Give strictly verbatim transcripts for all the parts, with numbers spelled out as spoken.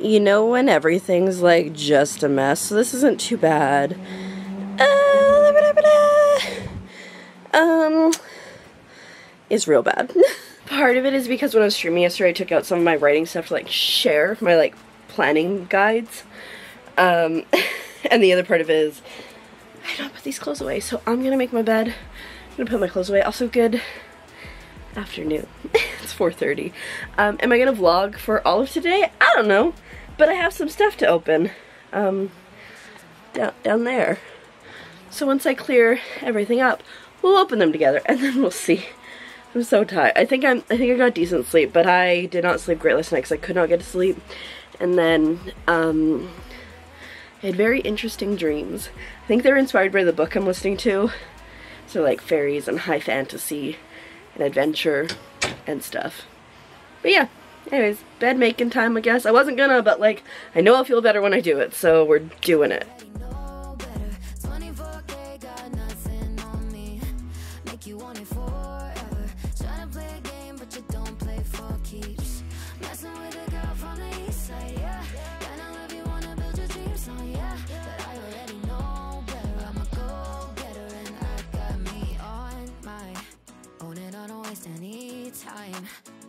you know, when everything's like just a mess. So this isn't too bad. Um, it's real bad. Part of it is because when I was streaming yesterday, I took out some of my writing stuff to like share my like planning guides. Um, and the other part of it is I don't put these clothes away, so I'm gonna make my bed. I'm gonna put my clothes away. Also, good afternoon. It's four thirty. Um, am I gonna vlog for all of today? I don't know, but I have some stuff to open um, down, down there. So once I clear everything up, we'll open them together and then we'll see. I'm so tired. I think I'm I think I got decent sleep, but I did not sleep great last night because I could not get to sleep. And then um I had very interesting dreams. I think they were inspired by the book I'm listening to. So like fairies and high fantasy and adventure and stuff. But yeah. Anyways, bed making time, I guess. I wasn't gonna, but like I know I'll feel better when I do it, so we're doing it.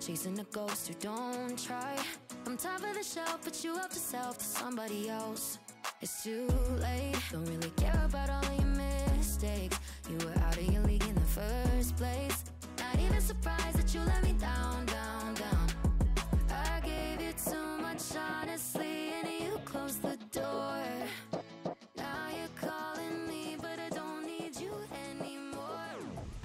Chasing the ghost who don't try. I'm tired of the show, but you up yourself to somebody else. It's too late. Don't really care about all your mistakes. You were out of your league in the first place. Not even surprised that you let me down, down, down. I gave you too much, honestly, and you closed the door. Now you're calling me, but I don't need you anymore.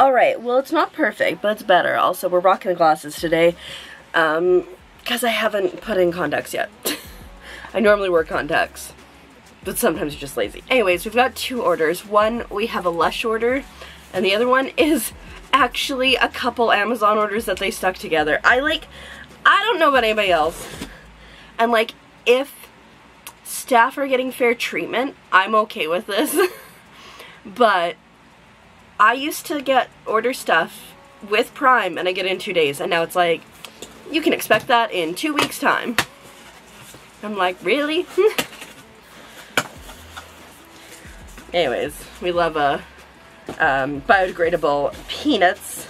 Alright, well, it's not perfect, but it's better. Also, we're rocking glasses today, um, because I haven't put in contacts yet. I normally wear contacts, but sometimes you're just lazy. Anyways, we've got two orders. One, we have a Lush order, and the other one is actually a couple Amazon orders that they stuck together. I, like, I don't know about anybody else, and, like, if staff are getting fair treatment, I'm okay with this, but I used to get order stuff with Prime and I get it in two days and now it's like, you can expect that in two weeks time. I'm like, really? Anyways, we love uh, um, biodegradable peanuts.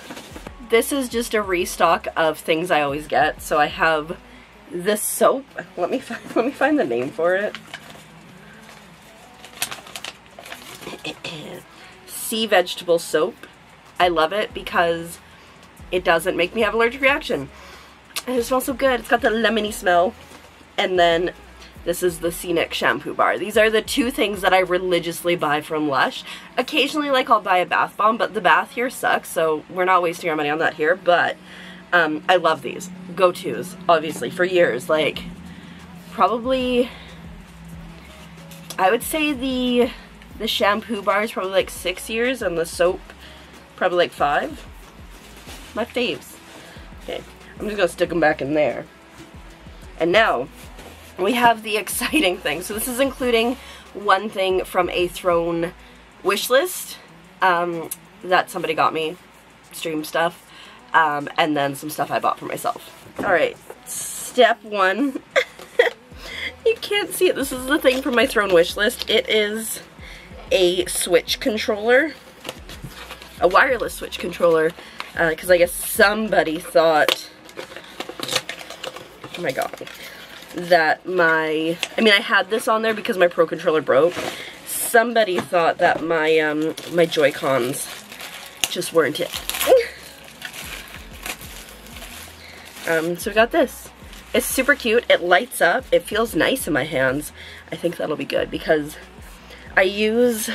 This is just a restock of things I always get. So I have this soap. Let me find, let me find the name for it. Sea vegetable soap. I love it because it doesn't make me have an allergic reaction. And it smells so good. It's got the lemony smell. And then this is the Scenic shampoo bar. These are the two things that I religiously buy from Lush. Occasionally, like, I'll buy a bath bomb, but the bath here sucks, so we're not wasting our money on that here. But um, I love these go-tos, obviously, for years. Like, probably, I would say the The shampoo bar is probably like six years and the soap probably like five. My faves. Okay, I'm just gonna stick them back in there. And now we have the exciting thing. So this is including one thing from a Throne wish list um, that somebody got me, stream stuff, um, and then some stuff I bought for myself. Alright, step one. You can't see it. This is the thing from my Throne wish list. It is a Switch controller, a wireless Switch controller, because uh, I guess somebody thought, oh my god, that my, I mean I had this on there because my Pro controller broke. Somebody thought that my, um, my Joy-Cons just weren't it. um, so we got this. It's super cute, it lights up, it feels nice in my hands. I think that'll be good because I use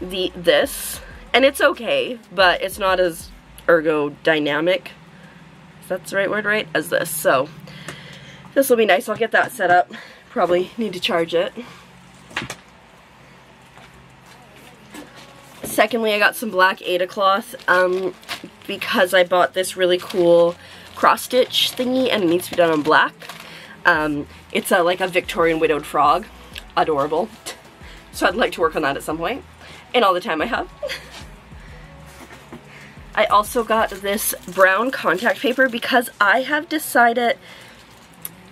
the this, and it's okay, but it's not as ergodynamic, if that's the right word, right, as this. So this will be nice. I'll get that set up. Probably need to charge it. Secondly, I got some black Aida cloth um, because I bought this really cool cross-stitch thingy, and it needs to be done on black. Um, it's a, like a Victorian widowed frog. Adorable. So I'd like to work on that at some point. And all the time I have. I also got this brown contact paper because I have decided,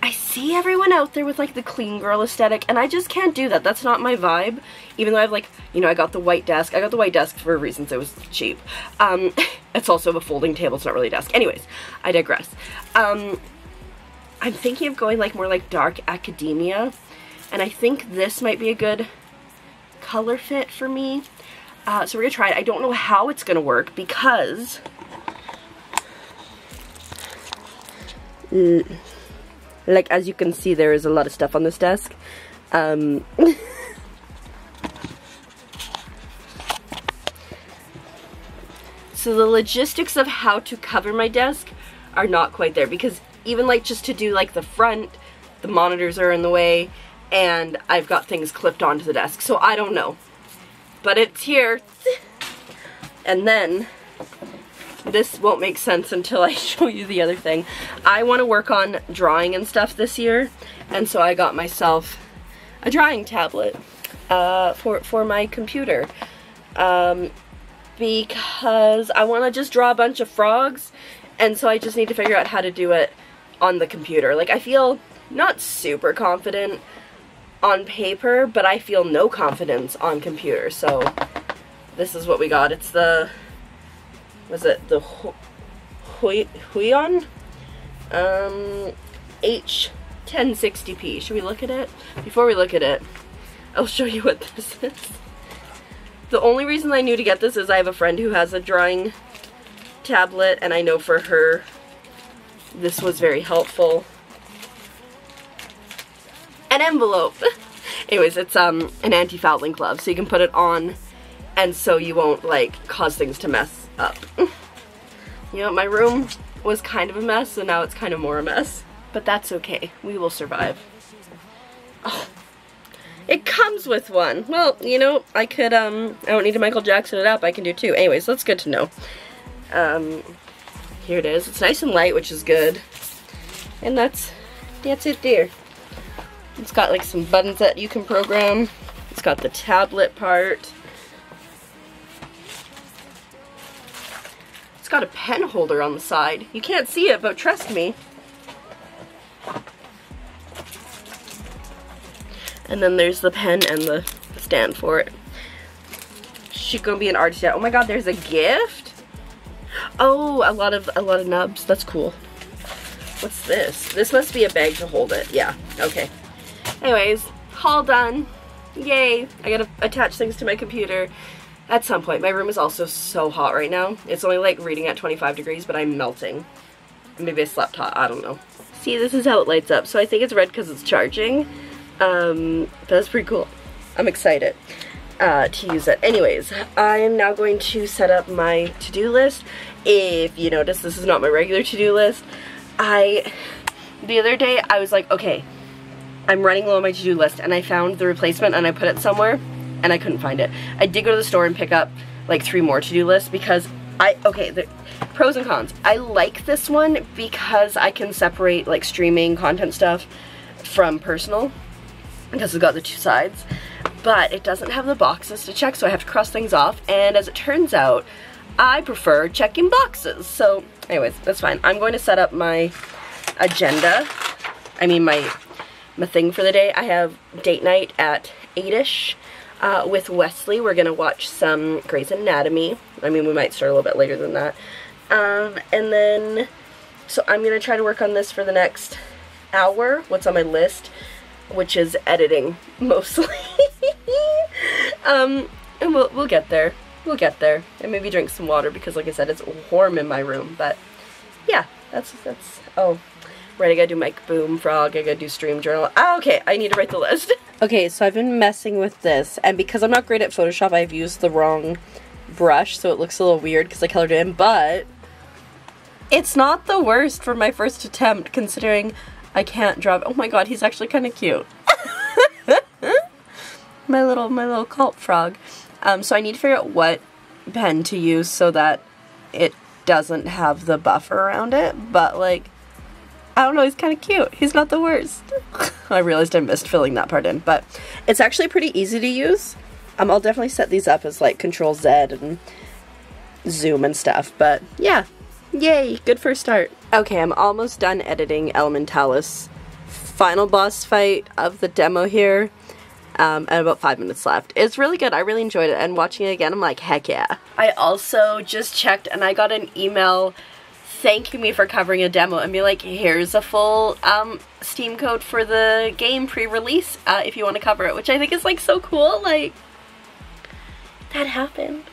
I see everyone out there with like the clean girl aesthetic and I just can't do that. That's not my vibe. Even though I've like, you know, I got the white desk. I got the white desk for reasons. It was cheap. Um, it's also a folding table. It's not really a desk. Anyways, I digress. Um, I'm thinking of going like more like dark academia, and I think this might be a good color fit for me. Uh, so we're gonna try it. I don't know how it's gonna work because like as you can see there is a lot of stuff on this desk. Um, so the logistics of how to cover my desk are not quite there because even like just to do like the front, the monitors are in the way and I've got things clipped onto the desk, so I don't know. But it's here. And then, this won't make sense until I show you the other thing. I want to work on drawing and stuff this year, and so I got myself a drawing tablet uh, for, for my computer. Um, because I want to just draw a bunch of frogs, and so I just need to figure out how to do it on the computer. Like, I feel not super confident on paper, but I feel no confidence on computer, so this is what we got. It's the, was it the Huion? Um, H ten sixty P. Should we look at it? Before we look at it, I'll show you what this is. The only reason I knew to get this is I have a friend who has a drawing tablet, and I know for her this was very helpful. An envelope. Anyways, it's um an anti-fouling glove, so you can put it on and so you won't like cause things to mess up. You know, my room was kind of a mess and now it's kind of more a mess, but that's okay, we will survive. Oh, it comes with one. Well, you know, I could um I don't need to Michael Jackson it up, I can do two. Anyways, that's good to know. Um here it is. It's nice and light, which is good, and that's that's it there. It's got like some buttons that you can program. It's got the tablet part. It's got a pen holder on the side. You can't see it, but trust me. And then there's the pen and the stand for it. She's gonna be an artist yet. Oh my god, there's a gift? Oh, a lot of a lot of nubs. That's cool. What's this? This must be a bag to hold it. Yeah, okay. Anyways, haul done. Yay. I gotta attach things to my computer at some point. My room is also so hot right now. It's only like reading at twenty-five degrees, but I'm melting. Maybe I slept hot, I don't know. See, this is how it lights up. So I think it's red because it's charging. Um, that's pretty cool. I'm excited uh, to use it. Anyways, I am now going to set up my to-do list. If you notice, this is not my regular to-do list. I, the other day, I was like, okay, I'm running low on my to-do list, and I found the replacement and I put it somewhere and I couldn't find it. I did go to the store and pick up like three more to-do lists because I, okay, the pros and cons. I like this one because I can separate like streaming content stuff from personal because it's got the two sides, but it doesn't have the boxes to check, so I have to cross things off, and as it turns out, I prefer checking boxes. So anyways, that's fine. I'm going to set up my agenda. I mean my My thing for the day. I have date night at eight-ish uh, with Wesley. We're gonna watch some Grey's Anatomy. I mean, we might start a little bit later than that. Um, and then, so I'm gonna try to work on this for the next hour. What's on my list, which is editing mostly. um, and we'll we'll get there. We'll get there. And maybe drink some water because, like I said, it's warm in my room. But yeah, that's that's oh. Right, I gotta do Mike Boom Frog, I gotta do Stream Journal. Ah, okay, I need to write the list. Okay, so I've been messing with this, and because I'm not great at Photoshop, I've used the wrong brush, so it looks a little weird because I colored it in, but it's not the worst for my first attempt, considering I can't draw. Oh my god, he's actually kind of cute. my little, my little cult frog. Um, so I need to figure out what pen to use so that it doesn't have the buffer around it, but like, I don't know, he's kind of cute. He's not the worst. I realized I missed filling that part in, but it's actually pretty easy to use. Um, I'll definitely set these up as like Control Z and Zoom and stuff, but yeah, yay, good first start. Okay, I'm almost done editing Elementalis. Final boss fight of the demo here, um, and about five minutes left. It's really good, I really enjoyed it, and watching it again, I'm like, heck yeah. I also just checked, and I got an email thanking me for covering a demo and be like, here's a full um, Steam code for the game pre-release uh, if you want to cover it, which I think is like so cool, like, that happened.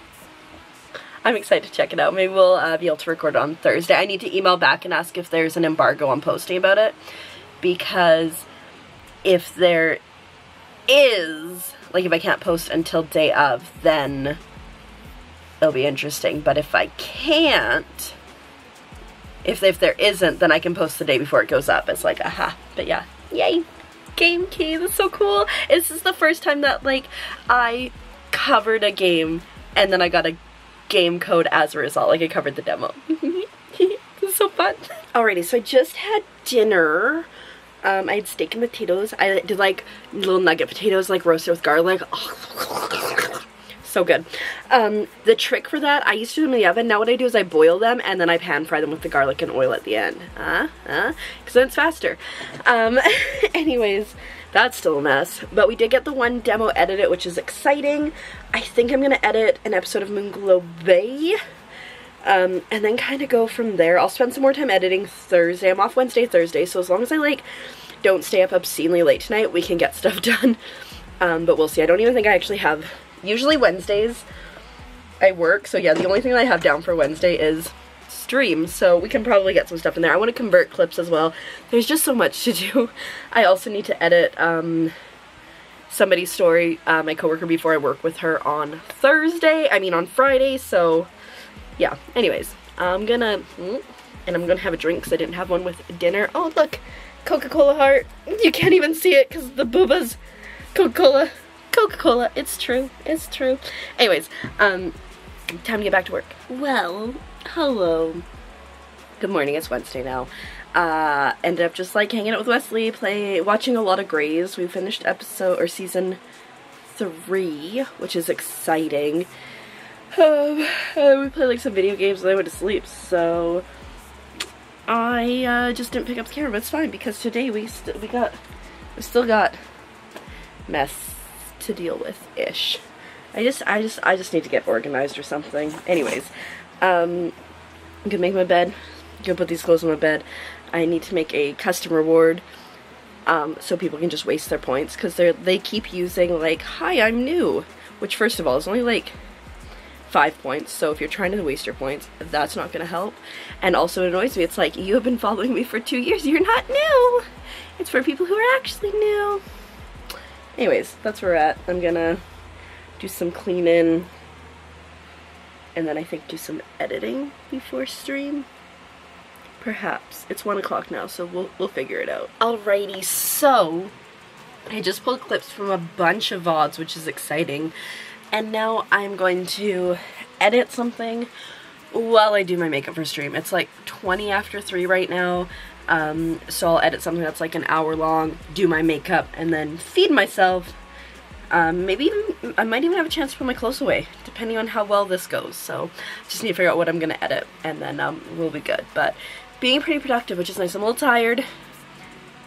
I'm excited to check it out. Maybe we'll uh, be able to record on Thursday. I need to email back and ask if there's an embargo on posting about it, because if there is, like if I can't post until day of, then it'll be interesting. But if I can't, if, if there isn't, then I can post the day before it goes up. It's like, aha, but yeah, yay. Game key, that's so cool. This is the first time that like I covered a game and then I got a game code as a result. Like I covered the demo. This is so fun. Alrighty, so I just had dinner. Um, I had steak and potatoes. I did like little nugget potatoes, like roasted with garlic. Oh, so good. Um, the trick for that, I used to do them in the oven. Now what I do is I boil them and then I pan fry them with the garlic and oil at the end. Uh, uh, because then it's faster. Um, anyways, that's still a mess. But we did get the one demo edited, which is exciting. I think I'm gonna edit an episode of Moonglow Bay. Um, and then kind of go from there. I'll spend some more time editing Thursday. I'm off Wednesday, Thursday, so as long as I, like, don't stay up obscenely late tonight, we can get stuff done. Um, but we'll see. I don't even think I actually have... Usually Wednesdays I work, so yeah, the only thing that I have down for Wednesday is stream, so we can probably get some stuff in there. I want to convert clips as well. There's just so much to do. I also need to edit, um... somebody's story, uh, my coworker before I work with her on Thursday, I mean on Friday, so... yeah, anyways, I'm gonna, and I'm gonna have a drink because I didn't have one with dinner. Oh, look, Coca-Cola heart. You can't even see it because the booba's Coca-Cola, Coca-Cola, it's true, it's true. Anyways, um, time to get back to work. Well, hello. Good morning, it's Wednesday now. Uh, ended up just like hanging out with Wesley, play, watching a lot of Grey's. We finished episode, or season three, which is exciting. Um, uh, we played like some video games and I went to sleep, so I uh, just didn't pick up the camera, but it's fine because today we st we got we still got mess to deal with ish. I just I just I just need to get organized or something. Anyways, um, I'm gonna make my bed. I'm gonna put these clothes on my bed. I need to make a custom reward. Um, so people can just waste their points because they're they keep using like, hi, I'm new, which first of all is only like five points, so if you're trying to waste your points, that's not gonna help. And also it annoys me, it's like, you have been following me for two years, you're not new! It's for people who are actually new. Anyways, that's where we're at. I'm gonna do some cleaning, and then I think do some editing before stream. Perhaps. It's one o'clock now, so we'll, we'll figure it out. Alrighty, so I just pulled clips from a bunch of V O Ds, which is exciting. And now I'm going to edit something while I do my makeup for stream. It's like twenty after three right now, um, so I'll edit something that's like an hour long, do my makeup, and then feed myself. Um, maybe even, I might even have a chance to put my clothes away, depending on how well this goes. So just need to figure out what I'm going to edit, and then um, we'll be good. But being pretty productive, which is nice. I'm a little tired,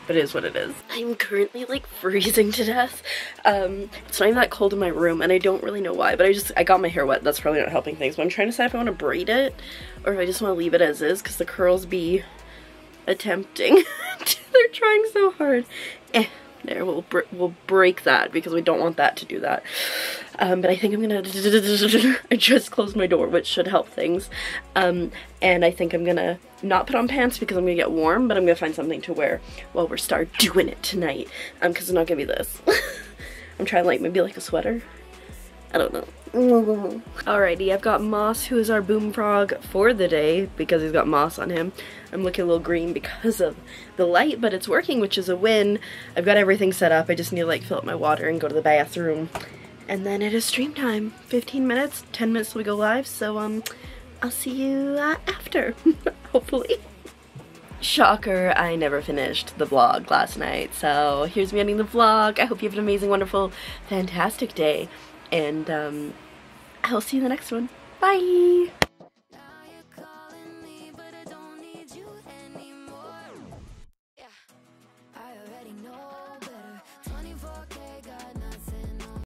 but it is what it is. I'm currently like freezing to death. Um, it's not even that cold in my room and I don't really know why, but I just, I got my hair wet. That's probably not helping things, but I'm trying to decide if I want to braid it or if I just want to leave it as is because the curls be attempting. They're trying so hard. Eh, there, we'll, br we'll break that because we don't want that to do that. Um, but I think I'm gonna, I just closed my door, which should help things. Um, and I think I'm gonna not put on pants because I'm gonna get warm, but I'm gonna find something to wear while we're start doing it tonight. Um, cause it's not gonna be this. I'm trying like, maybe like a sweater. I don't know. Alrighty, I've got Moss, who is our boom frog for the day because he's got moss on him. I'm looking a little green because of the light, but it's working, which is a win. I've got everything set up. I just need to like fill up my water and go to the bathroom. And then it is stream time. fifteen minutes, ten minutes till we go live, so um, I'll see you uh, after, hopefully. Shocker, I never finished the vlog last night, so here's me ending the vlog. I hope you have an amazing, wonderful, fantastic day, and um, I'll see you in the next one. Bye!